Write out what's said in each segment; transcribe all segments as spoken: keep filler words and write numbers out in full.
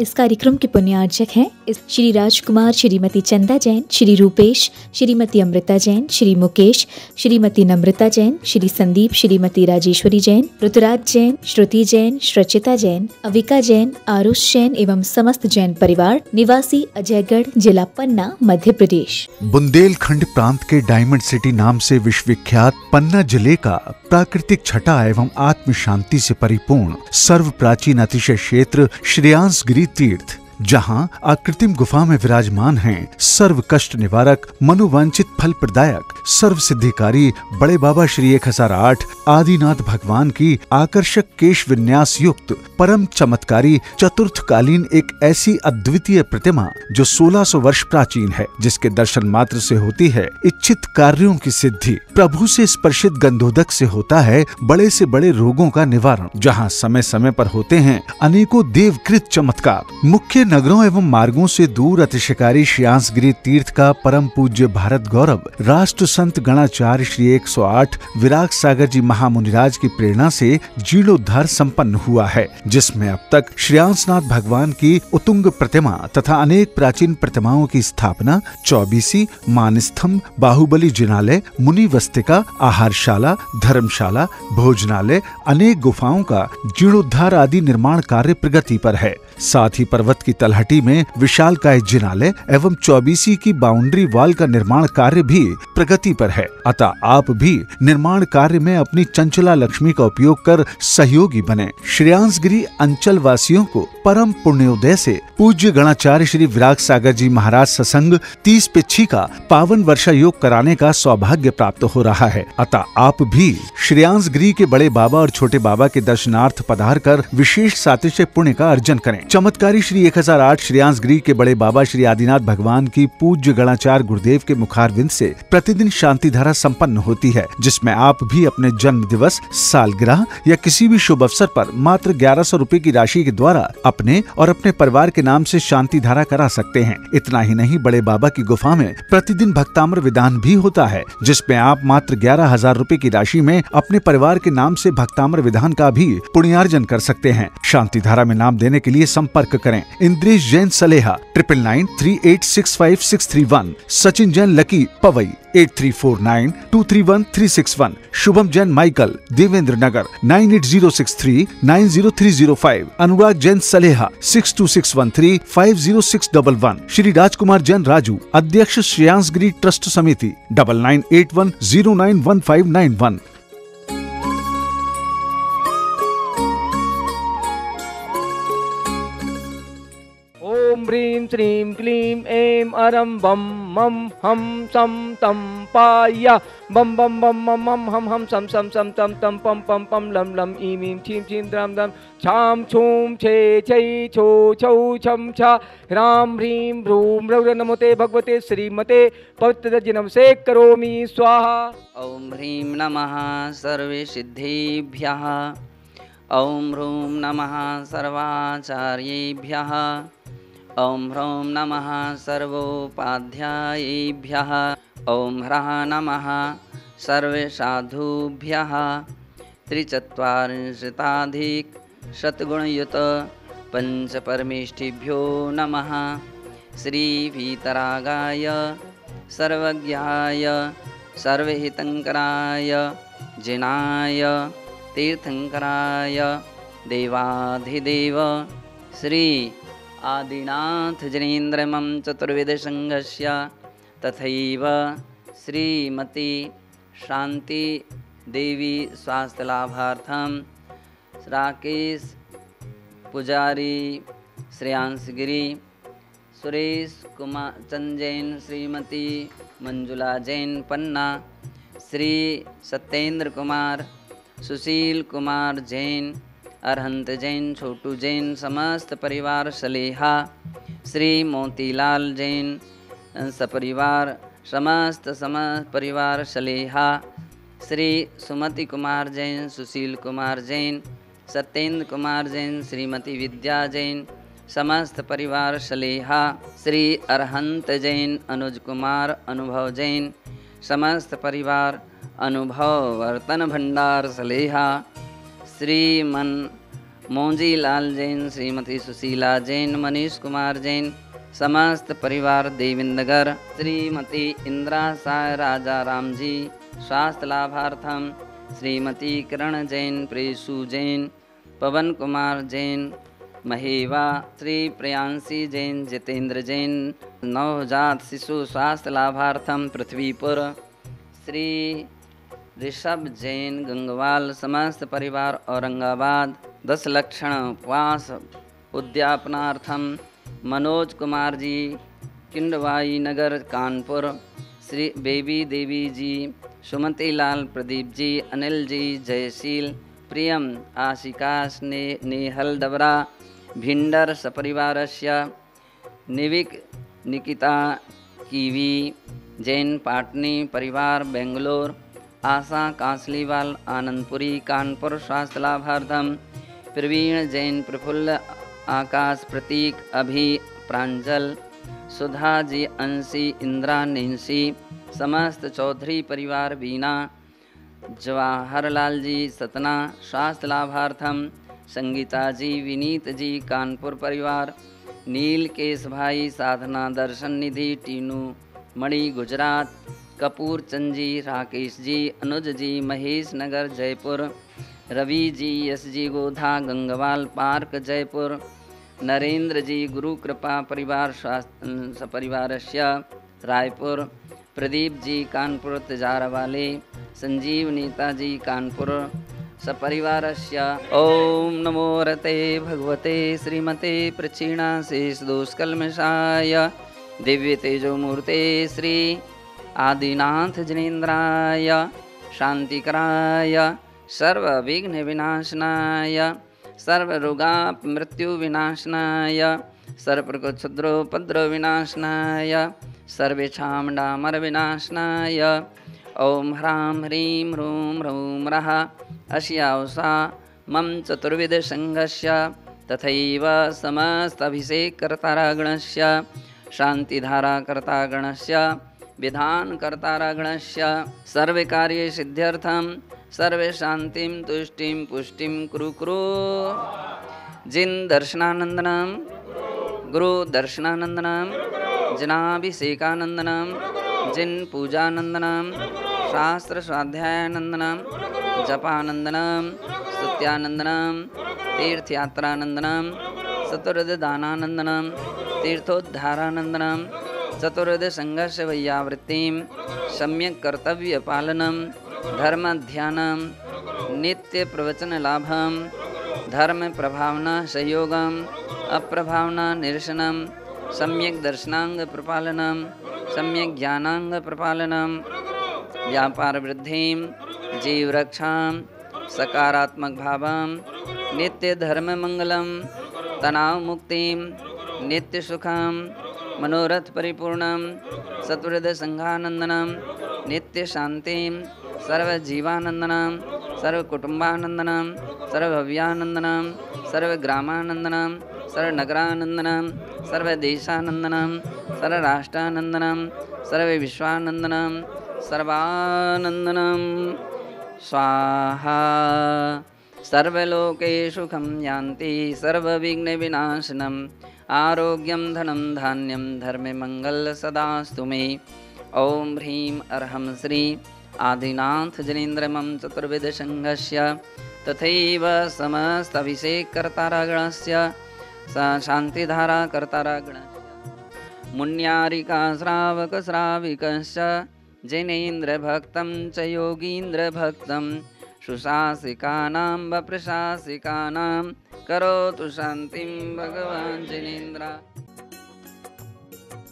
इस कार्यक्रम के पुण्यार्चक हैं श्री राजकुमार, श्रीमती चंदा जैन, श्री रूपेश, श्रीमती अमृता जैन, श्री मुकेश, श्रीमती नम्रता जैन, श्री संदीप, श्रीमती राजेश्वरी जैन, ऋतुराज जैन, श्रुति जैन, श्रचिता जैन, अविका जैन, आरुष जैन एवं समस्त जैन परिवार, निवासी अजयगढ़, जिला पन्ना, मध्य प्रदेश। बुंदेलखंड प्रांत के डायमंड सिटी नाम से विश्वविख्यात पन्ना जिले का प्राकृतिक छटा एवं आत्म शांति से परिपूर्ण सर्व प्राचीन अतिशय क्षेत्र श्रेयांस गिरी तीर्थ, जहां अकृत्रिम गुफा में विराजमान हैं सर्व कष्ट निवारक, मनोवांछित फल प्रदायक, सर्व सिद्धिकारी बड़े बाबा श्री एक हजार आठ आदिनाथ भगवान की आकर्षक केश विन्यास युक्त परम चमत्कारी चतुर्थकालीन एक ऐसी अद्वितीय प्रतिमा जो सोलह सौ वर्ष प्राचीन है, जिसके दर्शन मात्र से होती है इच्छित कार्यों की सिद्धि, प्रभु से स्पर्शित गंधोदक से होता है बड़े से बड़े रोगों का निवारण, जहाँ समय समय पर होते हैं अनेकों देवकृत चमत्कार। मुख्य नगरों एवं मार्गों से दूर अतिशयकारी श्रेयांस गिरी तीर्थ का परम पूज्य भारत गौरव राष्ट्र संत गणाचार्य श्री एक सौ आठ विराग सागर जी महामुनिराज की प्रेरणा से जीर्णोद्धार संपन्न हुआ है, जिसमें अब तक श्रेयांसनाथ भगवान की उतुंग प्रतिमा तथा अनेक प्राचीन प्रतिमाओं की स्थापना, चौबीसी, मानस्तंभ, बाहुबली जिनालय, मुनि वस्तिका, आहारशाला, धर्मशाला, भोजनालय, अनेक गुफाओं का जीर्णोद्धार आदि निर्माण कार्य प्रगति पर है। साथ ही पर्वत की तलहटी में विशालकाय जिनालय एवं चौबीसी की बाउंड्री वाल का निर्माण कार्य भी प्रगति पर है। अतः आप भी निर्माण कार्य में अपनी चंचला लक्ष्मी का उपयोग कर सहयोगी बने। श्रेयांस गिरी अंचल वासियों को परम पुण्योदय से पूज्य गणाचार्य श्री विराग सागर जी महाराज ससंग तीस पिछी का पावन वर्षा योग कराने का सौभाग्य प्राप्त हो रहा है। अतः आप भी श्रेयांस गिरी के बड़े बाबा और छोटे बाबा के दर्शनार्थ पधार कर विशेष सातिशय पुण्य का अर्जन करें। चमत्कारी श्री एक हजार आठ श्रेयांस गिरी के बड़े बाबा श्री आदिनाथ भगवान की पूज्य गणाचार्य गुरुदेव के मुखारविंद से प्रतिदिन शांति धारा संपन्न होती है, जिसमें आप भी अपने जन्म दिवस, सालगिरह या किसी भी शुभ अवसर पर मात्र ग्यारह सौ रूपए की राशि के द्वारा अपने और अपने परिवार के नाम से शांति धारा करा सकते हैं। इतना ही नहीं, बड़े बाबा की गुफा में प्रतिदिन भक्ताम्र विधान भी होता है, जिसमें आप मात्र ग्यारह हजार रूपए की राशि में अपने परिवार के नाम से भक्ताम्र विधान का भी पुण्यार्जन कर सकते हैं। शांति धारा में नाम देने के लिए संपर्क करें Indresh Jain Saleha triple nine three eight six five six three one, Sachin Jain Lucky Powai eight three four nine two three one three six one, Shubham Jain Michael Devendra Nagar nine eight zero six three nine zero three zero five, Anurag Jain Saleha six two six one three five zero six double one, Shri Rajkumar Jain Raju अध्यक्ष Shreyans Giri trust समिति double nine eight one zero nine one five nine one. ह्रीं श्रीं क्लीं ऐं अरं बं मं हं सं तं पाय बम बम बम मम मम हम हम सम सम सम तम तम पम पम पम लम लम ईम ईम छीम छीम द्राम द्राम छाम छूम छे छै छो छौ छम छा राम ह्रीं भ्रूम रौर नमोते भगवते श्रीमते पवित्र जिनमसे करोमि स्वाहा। ओम ह्रीं नमः सर्वे सिद्धिभ्यः, ओम ह्रूं नमः सर्वाचार्येभ्यः, ओम ह्रौं नमः सर्वोपाध्यायेभ्यः, ओम ह्रः नमः सर्वसाधुभ्यः। त्रिचत्वारिंशताधिक शतगुणयुत पंचपरमेष्ठिभ्यो नमः। श्रीवीतरागाय सर्वज्ञाय सर्वहितंकराय जिनाय तीर्थंकराय देवाधिदेव श्री आदिनाथ जनेन्द्र मम चतुर्विध संघस्य तथैव श्रीमती शांति देवी स्वास्थ्य लाभार्थम राकेश पुजारी श्रेयांस गिरी, सुरेश कुमार चंद जैन, श्रीमती मंजुला जैन पन्ना, श्री सत्येंद्र कुमार, सुशील कुमार जैन, अरहंत जैन, छोटू जैन, समस्त परिवार सलेहा, श्री मोतीलाल जैन सपरिवार, समस्त समस्त परिवार सलेहा, श्री सुमति कुमार जैन, सुशील कुमार जैन, सत्येंद्र कुमार जैन, श्रीमती विद्या जैन, समस्त परिवार सलेहा, श्री अरहंत जैन, अनुज कुमार, अनुभव जैन, समस्त परिवार अनुभव वर्तन भंडार सलेहा, श्रीमन मौजी लाल जैन, श्रीमती सुशीला जैन, मनीष कुमार जैन, समस्त परिवार देविंदगर, श्रीमती इंदिरा साय राजा राम जी, स्वास्थ्य लाभार्थम श्रीमती किरण जैन, प्रेषु जैन, पवन कुमार जैन, महेवा, श्री प्रियांशी जैन, जितेंद्र जैन, नवजात शिशु स्वास्थ्य लाभार्थम पृथ्वीपुर, श्री ऋषभ जैन गंगवाल, समस्त परिवार औरंगाबाद, दस लक्षण उपवास उद्यापनार्थम मनोज कुमार जी, किंडवाई नगर कानपुर, श्री बेबी देवी जी, सुमति लाल, प्रदीप जी, अनिल जी, जयशील, प्रियम, आशिका, ने नेहल डबरा, भिंडर सपरिवारस्य, निविक, निकिता, कीवी जैन, पाटनी परिवार बेंगलोर, आशा कांसलीवाल, आनंदपुरी कानपुर, स्वास्थ्य लाभार्थम प्रवीण जैन, प्रफुल्ल, आकाश, प्रतीक, अभि, प्रांजल, सुधा जी, अंशी, इंदिरा, नैंसी, समस्त चौधरी परिवार, बीना, जवाहरलाल जी, सतना, स्वास्थ्य लाभार्थम संगीता जी, विनीत जी, कानपुर परिवार, नील केश भाई, साधना दर्शन निधि, टीनू मणि गुजरात, कपूर चंद जी, राकेश जी, अनुज जी, महेश नगर जयपुर, रवि जी, यश जी, गोधा गंगवाल पार्क जयपुर, नरेंद्र जी, गुरु कृपा परिवार, सपरिवारस्य रायपुर, प्रदीप जी, कानपुर तिजारा वाले, संजीव नीता जी, कानपुर सपरिवारस्य। ओम नमो रते भगवते श्रीमते प्रचीणा शेष दोषकल्मषाय दिव्य तेजोमूर्ते श्री आदिनाथ जनेन्द्राय शांतिकराय सर्वविघ्न विनाशनाय सर्वरोगाप मृत्यु विनाशनाय सर्वप्रक्षुद्रोपद्रव विनाशनाय सर्वेक्षामडामर विनाशनाय ओम ह्रां ह्रीं ह्रूं ह्रौं रः अश्यावसा मम चतुर्विध संघस्य तथैव समस्ताभिषेककर्तारगणस्य शांतिधाराकर्तागणस्य विधानकर्तारगणस्य सर्वकार्ये सिद्ध्यर्थं सर्वशान्तिं तुष्टिं पुष्टिं कुरु कुरु जिन दर्शनानन्दनं गुरु दर्शनानन्दनं जनाभिषेकानन्दनं जिन पूजानन्दनं शास्त्र स्वाध्यायानन्दनं जपानन्दनं स्तुत्यानन्दनं तीर्थयात्रानन्दनं चतुर्दानानन्दनं तीर्थोद्धारानन्दनं चतुर्द संघर्ष वैयावृत्तिं सम्यक् कर्तव्य पालनं धर्म ध्यानं नित्य प्रवचन लाभं धर्म प्रभावना सहयोगं अप्रभावना निरसनं सम्यक् दर्शनांग प्रपालनं सम्यक् ज्ञानांग प्रपालनं व्यापार वृद्धिं जीव रक्षां सकारात्मक भावं नित्य धर्म मंगलं तनाव मुक्तिं नित्य सुखं मनोरथ परिपूर्णं सत्वृद संघानंदनं नित्य शांतिं सर्वजीवानंदनं सर्वकुटुंबानंदनं सर्वभव्यानंदनं सर्वग्रामानंदनं सर्वनगरानंदनं सर्वदेशानंदनं सर्वराष्ट्रानंदनं सर्वविश्वानंदनं सर्वानंदनं स्वाहा। सर्वलोकेषु सुखं यान्ति सर्वविघ्नविनाशनं आरोग्यं धनं धान्यं धर्मे मंगल सदास्तु मे। ओम ह्रीं अर्हं श्री आदिनाथ जनेन्द्रमं चतुर्विध संघस्य तथैव समस्ताभिषेककर्तारगणस्य शान्तिधाराकर्तारगणस्य मुन्यारिकाश्रावकश्राविकश्च जनेन्द्रभक्तं च योगीन्द्रभक्तं सुशासिकानां वप्रशासिकानां करोतु शांतिं भगवान् जनेन्द्र।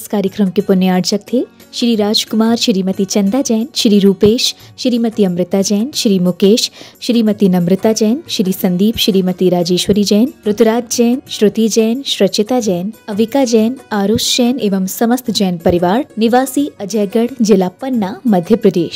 इस कार्यक्रम के पुण्यार्चक थे श्री राजकुमार, श्रीमती चंदा जैन, श्री रूपेश, श्रीमती अमृता जैन, श्री मुकेश, श्रीमती नम्रता जैन, श्री संदीप, श्रीमती राजेश्वरी जैन, ऋतुराज जैन, श्रुति जैन, श्रचिता जैन, अविका जैन, आरुष जैन एवं समस्त जैन परिवार, निवासी अजयगढ़, जिला पन्ना, मध्य प्रदेश।